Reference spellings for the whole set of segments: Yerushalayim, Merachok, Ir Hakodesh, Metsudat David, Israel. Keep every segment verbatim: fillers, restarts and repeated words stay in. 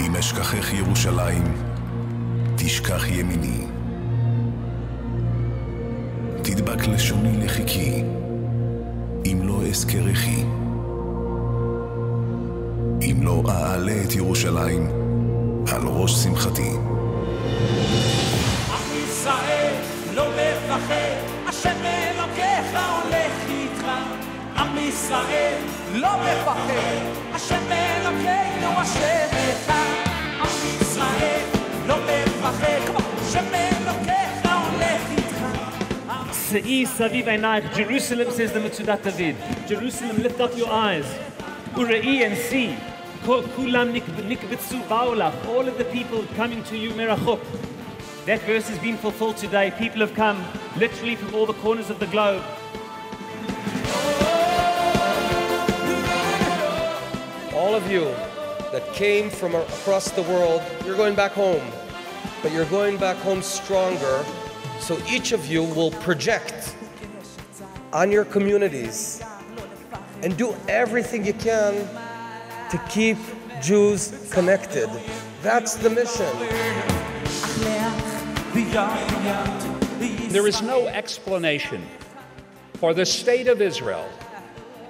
אם אשכחך ירושלים, תשכח ימיני. תדבק לשוני לחיקי, אם לא אזכרכי. אם לא אעלה את ירושלים, על ראש שמחתי. עם ישראל לא מפחד, השם אלוקיך הולך איתך. עם ישראל לא מפחד, השם אלוקינו אשר איתך. עם ישראל לא מפחד, השם אלוקיך הולך איתך. שאי סביב עינייך, Jerusalem, says the Metsudat David. Jerusalem, lift up your eyes. Ure'i and see. Kulam nikbitsu ba'olach. All of the people coming to you, Merachok. That verse has been fulfilled today. People have come literally from all the corners of the globe. All of you that came from across the world, you're going back home, but you're going back home stronger. So each of you will project on your communities and do everything you can to keep Jews connected. That's the mission. There is no explanation for the state of Israel,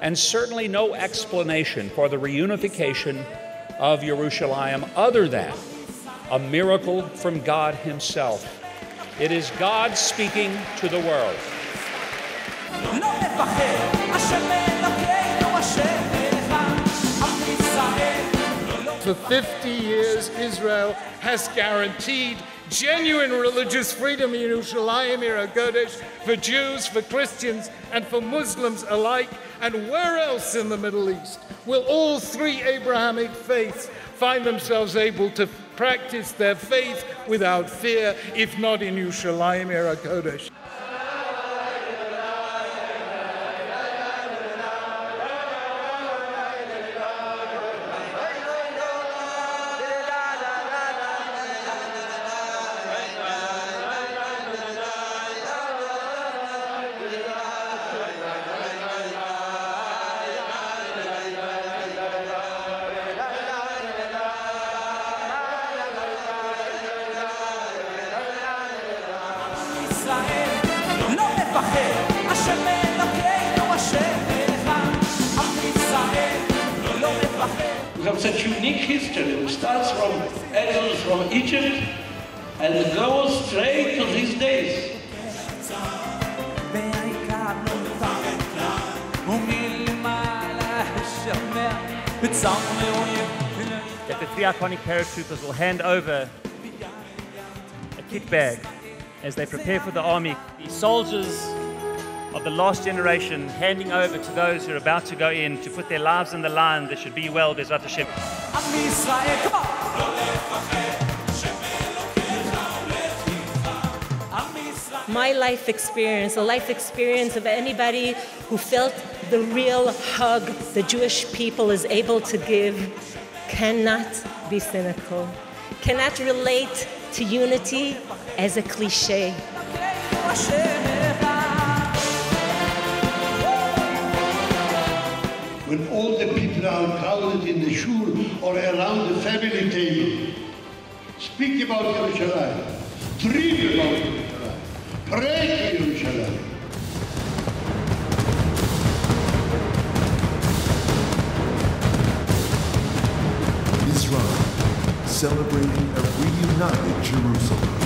and certainly no explanation for the reunification of Yerushalayim other than a miracle from God Himself. It is God speaking to the world. For fifty years, Israel has guaranteed genuine religious freedom in Yerushalayim, Ir Hakodesh, for Jews, for Christians, and for Muslims alike. And where else in the Middle East will all three Abrahamic faiths find themselves able to practice their faith without fear, if not in Yerushalayim, Ir Hakodesh? We have such unique history, which starts from Exodus from Egypt and goes straight to these days. That the three iconic paratroopers will hand over a kit bag as they prepare for the army. The soldiers of the last generation handing over to those who are about to go in to put their lives in the line. They should be well, Bezrat Hashem. My life experience, the life experience of anybody who felt the real hug the Jewish people is able to give, cannot be cynical, cannot relate to unity as a cliche. When all the people are crowded in the shul or around the family table, speak about Yerushalayim, dream about Yerushalayim, pray to Yerushalayim. Israel, celebrating a reunited Jerusalem.